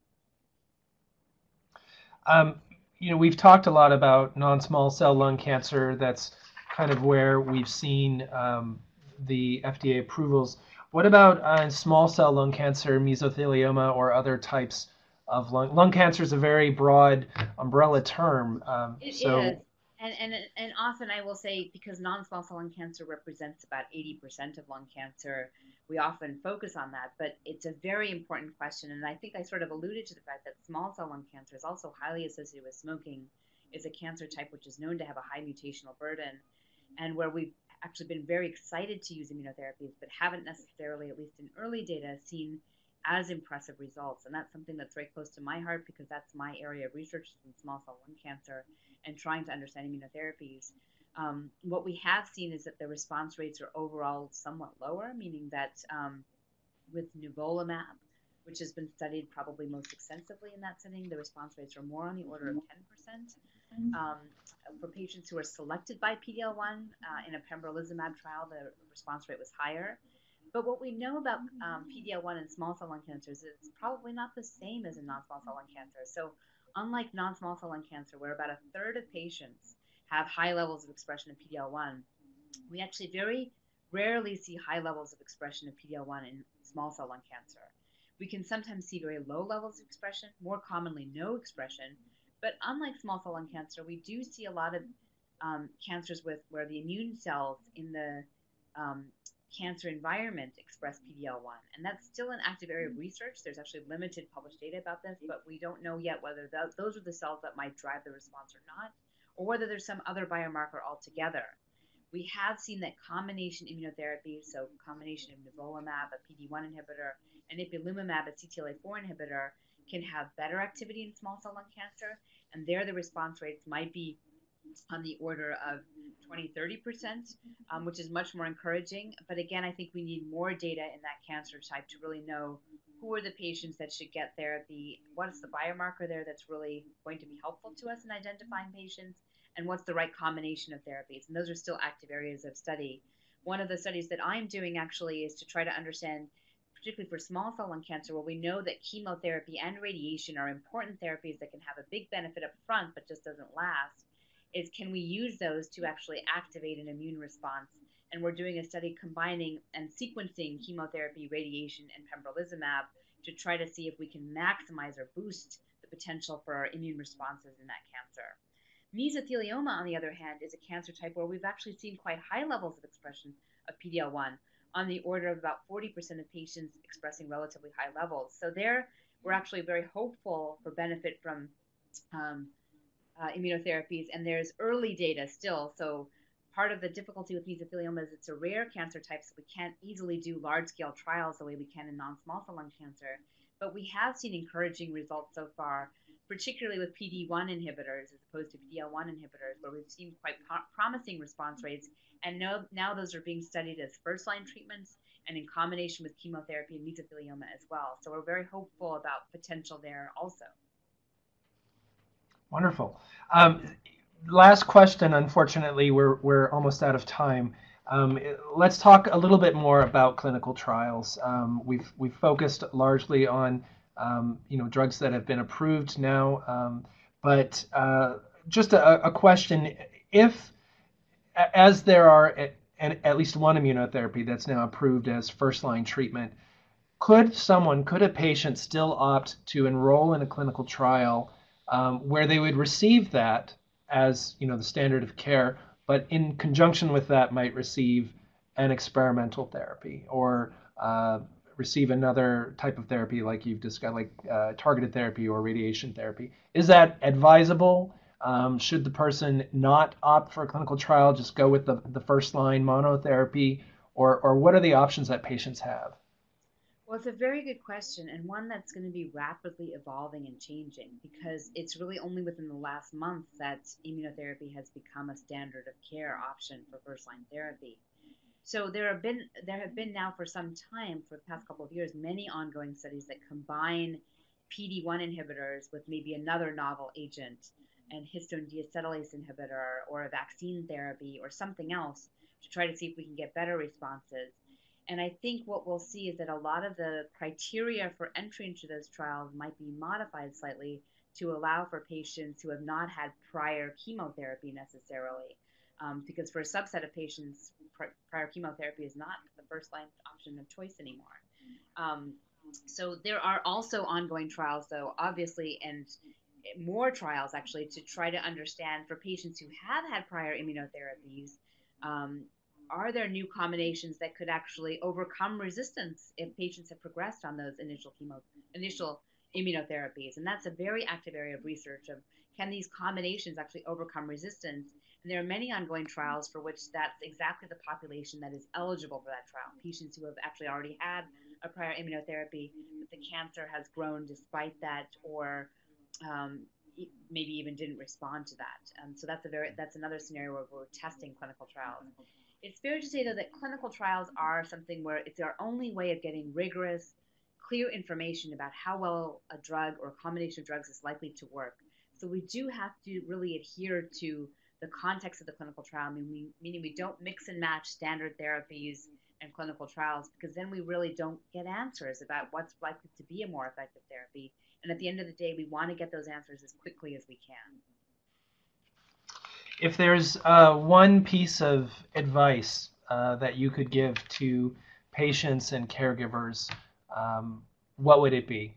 Um, you know, we've talked a lot about non-small cell lung cancer. That's kind of where we've seen um, the F D A approvals. What about uh, small cell lung cancer, mesothelioma, or other types of lung? Lung cancer is a very broad umbrella term. Um, it so is. And, and, and often I will say, because non-small cell lung cancer represents about eighty percent of lung cancer, we often focus on that, but it's a very important question. And I think I sort of alluded to the fact that small cell lung cancer is also highly associated with smoking. It's a cancer type which is known to have a high mutational burden, and where we've actually been very excited to use immunotherapies, but haven't necessarily, at least in early data, seen as impressive results. And that's something that's very close to my heart, because that's my area of research in small cell lung cancer and trying to understand immunotherapies. Um, what we have seen is that the response rates are overall somewhat lower, meaning that um, with nivolumab, which has been studied probably most extensively in that setting, the response rates are more on the order of ten percent. Um, for patients who are selected by P D-L one uh, in a pembrolizumab trial, the response rate was higher. But what we know about um, P D-L one in small cell lung cancers is it's probably not the same as in non-small cell lung cancer. So unlike non-small cell lung cancer, where about a third of patients have high levels of expression of P D-L one, we actually very rarely see high levels of expression of P D-L one in small cell lung cancer. We can sometimes see very low levels of expression, more commonly no expression. But unlike small cell lung cancer, we do see a lot of um, cancers with where the immune cells in the um, cancer environment express P D-L one, and that's still an active area of research. There's actually limited published data about this, but we don't know yet whether th those are the cells that might drive the response or not, or whether there's some other biomarker altogether. We have seen that combination immunotherapy, so combination of nivolumab, a P D-L one inhibitor, and ipilimumab, a C T L A four inhibitor, can have better activity in small cell lung cancer, and there the response rates might be on the order of twenty, thirty percent, um, which is much more encouraging. But again, I think we need more data in that cancer type to really know who are the patients that should get therapy, what's the biomarker there that's really going to be helpful to us in identifying patients, and what's the right combination of therapies. And those are still active areas of study. One of the studies that I'm doing actually is to try to understand, particularly for small cell lung cancer, where we know that chemotherapy and radiation are important therapies that can have a big benefit up front but just doesn't last, is can we use those to actually activate an immune response? And we're doing a study combining and sequencing chemotherapy, radiation, and pembrolizumab to try to see if we can maximize or boost the potential for immune responses in that cancer. Mesothelioma, on the other hand, is a cancer type where we've actually seen quite high levels of expression of P D-L one, on the order of about forty percent of patients expressing relatively high levels. So there, we're actually very hopeful for benefit from um, uh, immunotherapies, and there's early data still. So part of the difficulty with mesothelioma is it's a rare cancer type, so we can't easily do large-scale trials the way we can in non-small cell lung cancer. But we have seen encouraging results so far, particularly with P D one inhibitors as opposed to P D-L one inhibitors, where we've seen quite pro- promising response rates. And no, now those are being studied as first-line treatments and in combination with chemotherapy and mesothelioma as well. So we're very hopeful about potential there also. Wonderful. Um, last question, unfortunately, we're, we're almost out of time. Um, let's talk a little bit more about clinical trials. Um, we've, we've focused largely on Um, you know, drugs that have been approved now. Um, but uh, just a, a question, if, as there are at, at least one immunotherapy that's now approved as first-line treatment, could someone, could a patient still opt to enroll in a clinical trial um, where they would receive that as, you know, the standard of care, but in conjunction with that might receive an experimental therapy or uh, receive another type of therapy like you've discussed, like uh, targeted therapy or radiation therapy? Is that advisable? Um, should the person not opt for a clinical trial, just go with the, the first line monotherapy? Or, or what are the options that patients have? Well, it's a very good question, and one that's going to be rapidly evolving and changing, because it's really only within the last month that immunotherapy has become a standard of care option for first line therapy. So there have been there have been now for some time, for the past couple of years, many ongoing studies that combine P D one inhibitors with maybe another novel agent, an histone deacetylase inhibitor or a vaccine therapy or something else, to try to see if we can get better responses. And I think what we'll see is that a lot of the criteria for entry into those trials might be modified slightly to allow for patients who have not had prior chemotherapy necessarily. Um, because for a subset of patients, prior chemotherapy is not the first-line option of choice anymore. Um, so there are also ongoing trials, though, obviously, and more trials, actually, to try to understand for patients who have had prior immunotherapies, um, are there new combinations that could actually overcome resistance if patients have progressed on those initial chemo, initial immunotherapies? And that's a very active area of research of, can these combinations actually overcome resistance? And there are many ongoing trials for which that's exactly the population that is eligible for that trial, patients who have actually already had a prior immunotherapy, but the cancer has grown despite that, or um, maybe even didn't respond to that. Um, so that's a very that's another scenario where we're testing clinical trials. It's fair to say, though, that clinical trials are something where it's our only way of getting rigorous, clear information about how well a drug or a combination of drugs is likely to work. So we do have to really adhere to the context of the clinical trial, meaning we, meaning we don't mix and match standard therapies and clinical trials, because then we really don't get answers about what's likely to be a more effective therapy. And at the end of the day, we want to get those answers as quickly as we can. If there's uh, one piece of advice uh, that you could give to patients and caregivers, um, what would it be?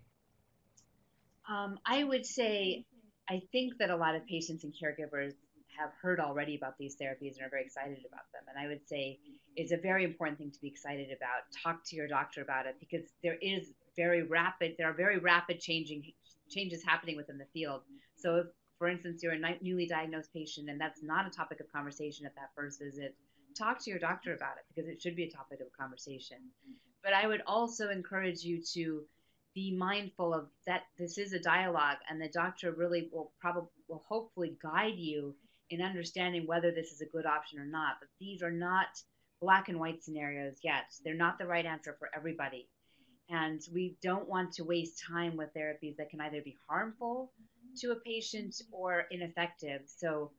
Um, I would say, I think that a lot of patients and caregivers have heard already about these therapies and are very excited about them. And I would say it's a very important thing to be excited about. Talk to your doctor about it, because there is very rapid, there are very rapid changing changes happening within the field. So if, for instance, you're a newly diagnosed patient and that's not a topic of conversation at that first visit, talk to your doctor about it, because it should be a topic of conversation. But I would also encourage you to be mindful of that this is a dialogue, and the doctor really will probably will hopefully guide you in understanding whether this is a good option or not. But these are not black and white scenarios yet. They're not the right answer for everybody. And we don't want to waste time with therapies that can either be harmful to a patient or ineffective. So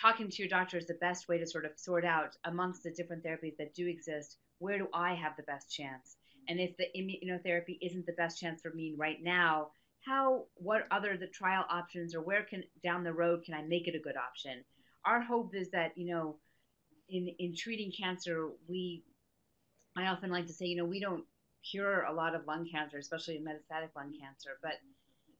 talking to your doctor is the best way to sort of sort out amongst the different therapies that do exist, where do I have the best chance? And if the immunotherapy isn't the best chance for me right now, how, what other the trial options, or where can down the road can I make it a good option? Our hope is that, you know, in, in treating cancer, we, I often like to say, you know, we don't cure a lot of lung cancer, especially metastatic lung cancer, but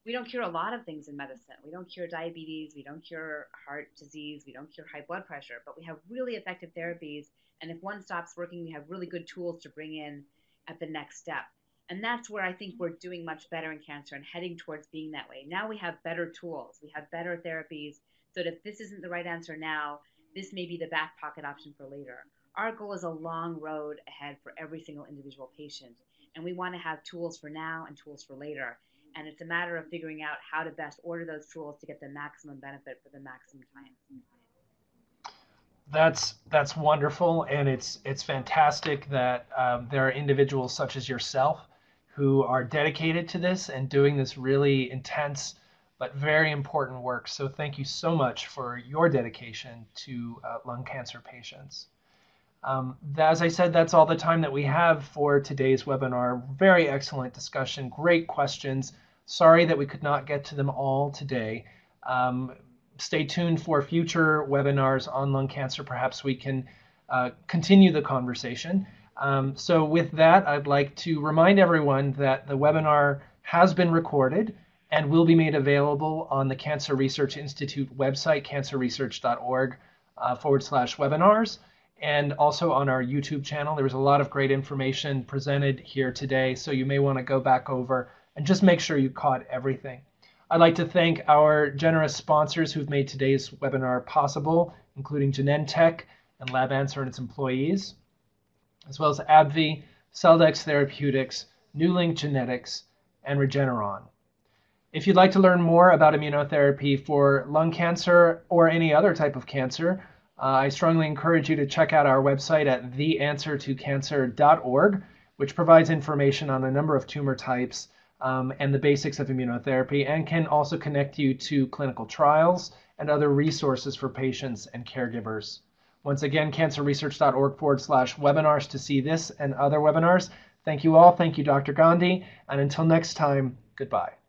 we don't cure a lot of things in medicine. We don't cure diabetes, we don't cure heart disease, we don't cure high blood pressure, but we have really effective therapies. And if one stops working, we have really good tools to bring in at the next step. And that's where I think we're doing much better in cancer and heading towards being that way. Now we have better tools, we have better therapies, so that if this isn't the right answer now, this may be the back pocket option for later. Our goal is a long road ahead for every single individual patient. And we want to have tools for now and tools for later. And it's a matter of figuring out how to best order those tools to get the maximum benefit for the maximum time. That's that's wonderful, and it's it's fantastic that um, there are individuals such as yourself who are dedicated to this and doing this really intense but very important work. So thank you so much for your dedication to uh, lung cancer patients. Um, as I said, that's all the time that we have for today's webinar. Very excellent discussion, great questions. Sorry that we could not get to them all today. Um, stay tuned for future webinars on lung cancer. Perhaps we can uh, continue the conversation. Um, so with that, I'd like to remind everyone that the webinar has been recorded and will be made available on the Cancer Research Institute website, cancer research dot org uh, forward slash webinars. And also on our YouTube channel, there was a lot of great information presented here today, so you may want to go back over and just make sure you caught everything. I'd like to thank our generous sponsors who've made today's webinar possible, including Genentech and LabAnswer and its employees, as well as AbbVie, Celldex Therapeutics, NewLink Genetics, and Regeneron. If you'd like to learn more about immunotherapy for lung cancer or any other type of cancer, Uh, I strongly encourage you to check out our website at the answer to cancer dot org, which provides information on a number of tumor types um, and the basics of immunotherapy, and can also connect you to clinical trials and other resources for patients and caregivers. Once again, cancer research dot org forward slash webinars to see this and other webinars. Thank you all. Thank you, Doctor Gandhi. And until next time, goodbye.